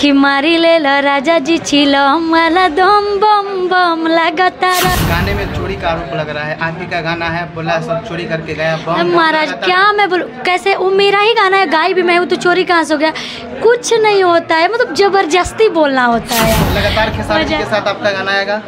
कि मारी ले लो राजा जी छिलो माला दम बम बम लगता रहा। गाने में चोरी का आरोप लग रहा है, आदमी का गाना है, बोला सब चोरी करके गया। महाराज क्या मैं बोलूँ कैसे, वो मेरा ही गाना है, गाई भी मैं हूँ तो चोरी कहाँ से हो गया। कुछ नहीं होता है, मतलब जबरदस्ती बोलना होता है। लगातार खेसारी के साथ आपका गाना आएगा,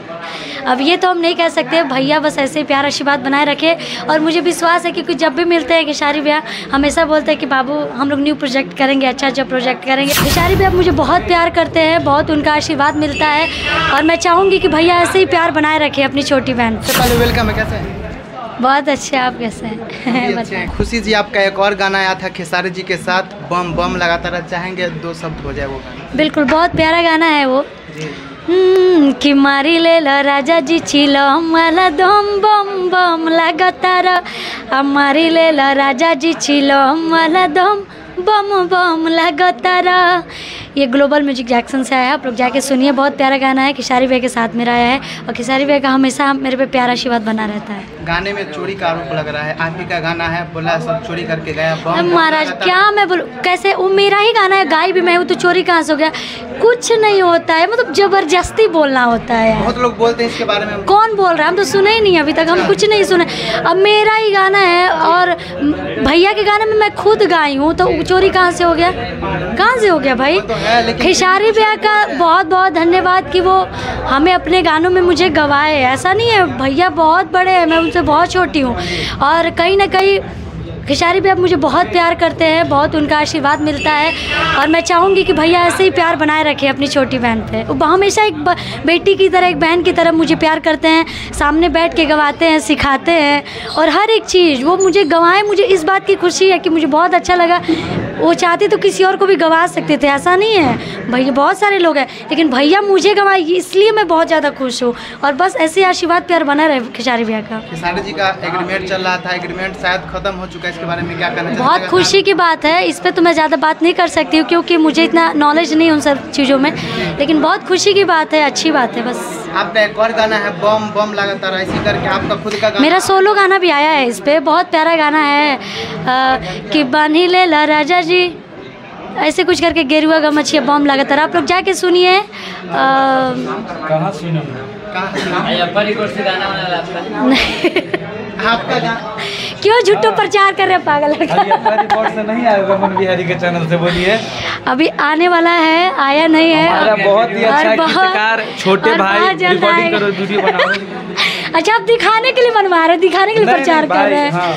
अब ये तो हम नहीं कह सकते भैया, बस ऐसे प्यार आशीर्वाद बनाए रखे। और मुझे विश्वास है क्योंकि जब भी मिलते हैं खेसारी भैया हमेशा बोलते हैं कि बाबू हम लोग न्यू प्रोजेक्ट करेंगे, अच्छा अच्छा प्रोजेक्ट करेंगे। खेसारी भैया मुझे बहुत प्यार करते हैं, बहुत उनका आशीर्वाद मिलता है और मैं चाहूँगी कि भैया ऐसे ही प्यार बनाए रखे अपनी छोटी बहन। वेलकम, कैसे हैं? बहुत अच्छे, आप कैसे हैं? खुशी जी आपका एक और गाना आया था खेसारी जी के साथ, बम बम लगातार, चाहेंगे दो शब्द हो जाए वो गाना? बिल्कुल, बहुत प्यारा गाना है वो। कि मारी ले लो राजा जी छिलो माला दम बम बम लगता रहा, मारी ले लो राजा जी छिलो माला दम बम बम लगता रहा। ये ग्लोबल म्यूजिक जैक्सन से आया है, आप लोग जाके सुनिए, बहुत प्यारा गाना है। खेसारी भैया के साथ मेरा आया है और खेसारी भैया का हमेशा मेरे पे प्यारा आशीर्वाद बना रहता है। गाने में चोरी का आरोप लग रहा है, आदमी का गाना है, बोला सब चोरी करके गया। महाराज क्या मैं बोलूँ कैसे, वो मेरा ही गाना है, गाई भी मैं हूँ तो चोरी कहाँ से हो गया। कुछ नहीं होता है, मतलब जबरदस्ती बोलना होता है। बहुत लोग बोलते हैं इसके बारे में, कौन बोल रहा है, हम तो सुने ही नहीं अभी तक, हम कुछ नहीं सुने। अब मेरा ही गाना है और भैया के गाने में मैं खुद गाई हूँ, तो चोरी कहाँ से हो गया, कहाँ से हो गया भाई। खेसारी भैया का बहुत बहुत धन्यवाद कि वो हमें अपने गानों में मुझे गवाए। ऐसा नहीं है, भैया बहुत बड़े हैं, मैं उनसे बहुत छोटी हूँ और कहीं ना कहीं खेसारी भैया मुझे बहुत प्यार करते हैं, बहुत उनका आशीर्वाद मिलता है और मैं चाहूँगी कि भैया ऐसे ही प्यार बनाए रखें अपनी छोटी बहन पे। वो हमेशा एक बेटी की तरह, एक बहन की तरह मुझे प्यार करते हैं, सामने बैठ के गवाते हैं, सिखाते हैं और हर एक चीज़ वो मुझे गवाएं। मुझे इस बात की खुशी है कि मुझे बहुत अच्छा लगा। वो चाहते तो किसी और को भी गवा सकते थे, ऐसा नहीं है, भैया बहुत सारे लोग हैं, लेकिन भैया मुझे गवाए इसलिए मैं बहुत ज़्यादा खुश हूँ। और बस ऐसे आशीर्वाद प्यार बना रहे खेसारी भैया का। खेसारी जी का एग्रीमेंट चल रहा था, एग्रीमेंट शायद खत्म हो चुका है, इसके बारे में क्या कहना? बहुत खुशी की बात है, इस पर तो मैं ज़्यादा बात नहीं कर सकती हूँ क्योंकि मुझे इतना नॉलेज नहीं उन सब चीज़ों में, लेकिन बहुत खुशी की बात है, अच्छी बात है। बस आपका एक और गाना है बम बम लगातार, ऐसी करके आपका खुद का मेरा सोलो गाना भी आया है, इस पर बहुत प्यारा गाना है कि बानी ले ला राजा जी ऐसे कुछ करके, गेरुआ का मछिया बम लगातार, आप लोग जाके सुनिए। क्यों झूठो प्रचार कर रहे हैं पागल से नहीं आया, रमन बिहारी के चैनल से बोलिए, अभी आने वाला है, आया नहीं है। बहुत ही अच्छा, छोटे भाई रिकॉर्डिंग करो, वीडियो बनाओ। अच्छा आप दिखाने के लिए बनवा रहे, दिखाने के लिए प्रचार कर रहे हैं। हाँ।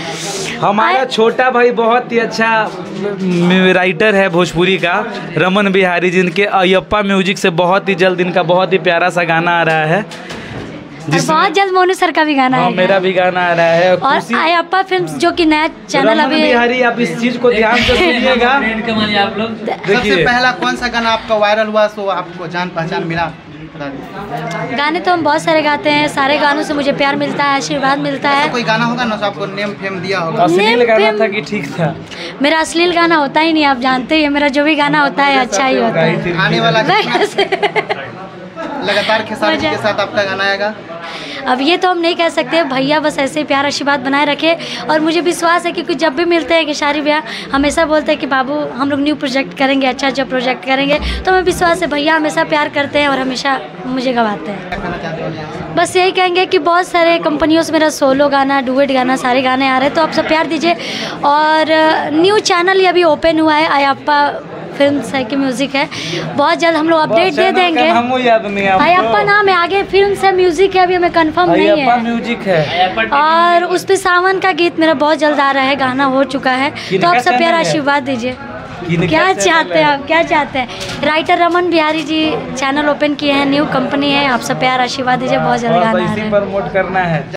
हमारा छोटा भाई बहुत ही अच्छा राइटर है भोजपुरी का, रमन बिहारी, जिनके अयप्पा म्यूजिक से बहुत ही जल्द इनका बहुत ही प्यारा सा गाना आ रहा है। बहुत जल्द मोनू सर का भी गाना है, मेरा भी गाना आ रहा है और आई फिल्म्स जो कि नया चैनल अभी बिहारी, आप इस चीज को ध्यान से सुनिएगा। आप लोग सबसे पहला कौन सा गाना आपका वायरल हुआ, सो आपको जान पहचान मिला? गाने तो हम बहुत सारे गाते हैं, सारे गानों से मुझे प्यार मिलता है, आशीर्वाद मिलता है। कोई गाना होगा ना आपको नेम फेम दिया होगा? अश्लील गाना था कि ठीक था? मेरा अश्लील गाना होता ही नहीं, आप जानते हैं, मेरा जो भी गाना होता है अच्छा ही होता है। आने वाला लगातार खेसारी के साथ आपका गाना आएगा, अब ये तो हम नहीं कह सकते भैया, बस ऐसे ही प्यार आशीर्वाद बनाए रखे। और मुझे विश्वास है क्योंकि जब भी मिलते हैं खेसारी भैया हमेशा बोलते हैं कि बाबू हम लोग न्यू प्रोजेक्ट करेंगे, अच्छा अच्छा प्रोजेक्ट करेंगे, तो हमें विश्वास है भैया हमेशा प्यार करते हैं और हमेशा मुझे गवाते हैं। बस यही कहेंगे कि बहुत सारे कंपनियों से मेरा सोलो गाना, डुएट गाना, सारे गाने आ रहे हैं, तो आप सब प्यार दीजिए। और न्यू चैनल ये अभी ओपन हुआ है, आयाप्पा फिल्म्स है कि म्यूजिक है, बहुत जल्द हम लोग अपडेट दे देंगे। अयप्पा नाम है, आगे फिल्म्स है, म्यूजिक है, अभी हमें कंफर्म नहीं है, म्यूजिक है और उस पे सावन का गीत मेरा बहुत जल्द आ रहा है, गाना हो चुका है, तो आप सब प्यारा आशीर्वाद दीजिए। क्या चाहते हैं आप, क्या चाहते हैं? Writer Raman Bihari ji channel open किए हैं, न्यू कंपनी है, आप सब प्यार आशीर्वाद दीजिए, बहुत जल्द गाना है।